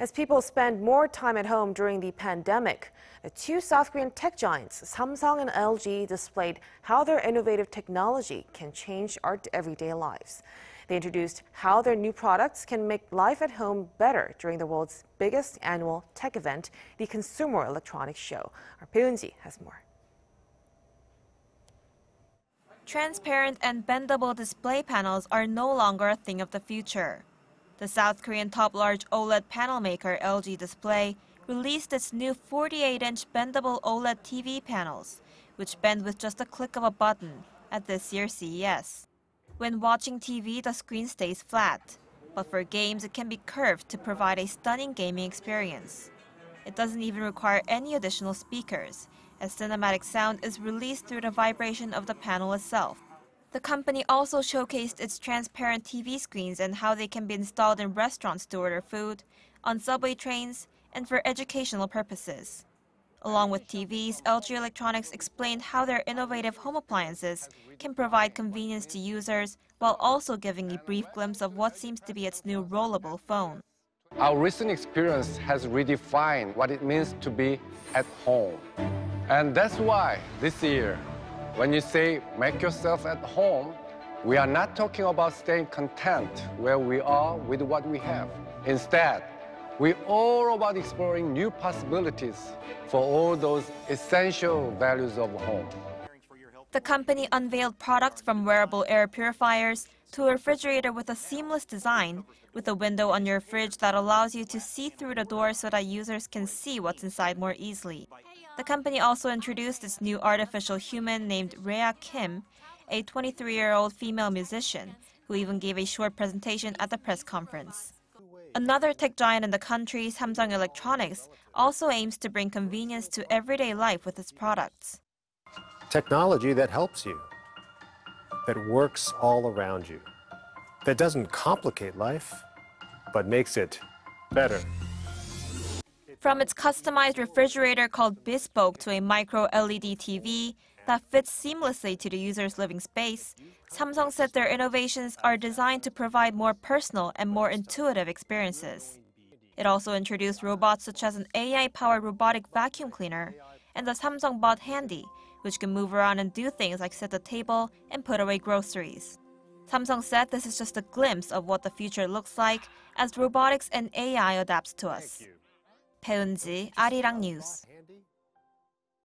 as people spend more time at home during the pandemic. The two South Korean tech giants, Samsung and LG, displayed how their innovative technology can change our everyday lives. They introduced how their new products can make life at home better during the world's biggest annual tech event, the Consumer Electronics Show. Our Bae Eun-ji has more. Transparent and bendable display panels are no longer a thing of the future. The South Korean top-large OLED panel maker LG Display released its new 48-inch bendable OLED TV panels, which bend with just a click of a button, at this year's CES. When watching TV, the screen stays flat, but for games it can be curved to provide a stunning gaming experience. It doesn't even require any additional speakers, as cinematic sound is released through the vibration of the panel itself. The company also showcased its transparent TV screens and how they can be installed in restaurants to order food, on subway trains, and for educational purposes. Along with TVs, LG Electronics explained how their innovative home appliances can provide convenience to users while also giving a brief glimpse of what seems to be its new rollable phone. Our recent experience has redefined what it means to be at home. And that's why this year, when you say make yourself at home, we are not talking about staying content where we are with what we have. Instead, we're all about exploring new possibilities for all those essential values of home. The company unveiled products from wearable air purifiers to a refrigerator with a seamless design, with a window on your fridge that allows you to see through the door so that users can see what's inside more easily. The company also introduced its new artificial human named Reah Keem, a 23-year-old female musician who even gave a short presentation at the press conference. Another tech giant in the country, Samsung Electronics, also aims to bring convenience to everyday life with its products. Technology that helps you, that works all around you, that doesn't complicate life, but makes it better. From its customized refrigerator called Bespoke to a micro LED TV that fits seamlessly to the user's living space, Samsung said their innovations are designed to provide more personal and more intuitive experiences. It also introduced robots such as an AI-powered robotic vacuum cleaner and the Samsung Bot Handy, which can move around and do things like set the table and put away groceries. Samsung said this is just a glimpse of what the future looks like as robotics and AI adapts to us. Bae Eun-ji, Arirang News.